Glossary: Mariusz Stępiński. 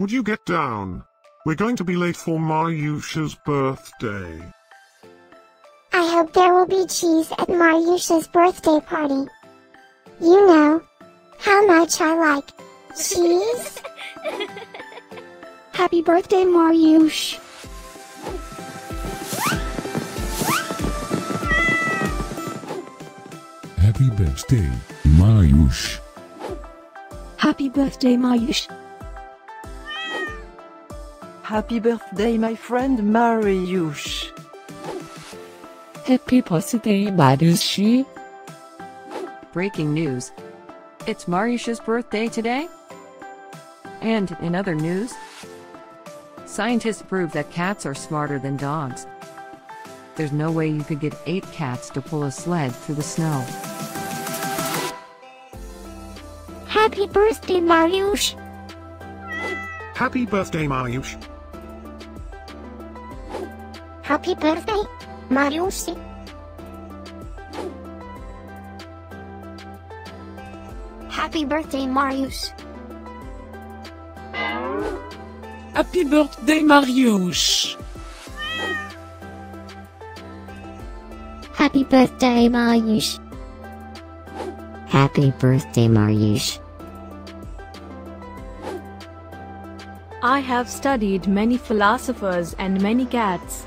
Would you get down? We're going to be late for Mariusz's birthday. I hope there will be cheese at Mariusz's birthday party. You know how much I like cheese. Happy birthday, Mariusz. Happy birthday, Mariusz. Happy birthday, Mariusz. Happy birthday, my friend Mariusz. Happy birthday, Mariusz. Breaking news. It's Mariusz's birthday today. And in other news, scientists prove that cats are smarter than dogs. There's no way you could get 8 cats to pull a sled through the snow. Happy birthday, Mariusz. Happy birthday, Mariusz. Happy birthday, Mariusz. Happy birthday, Mariusz. Happy birthday, Mariusz. Happy birthday, Mariusz. Happy birthday, Mariusz. I have studied many philosophers and many cats.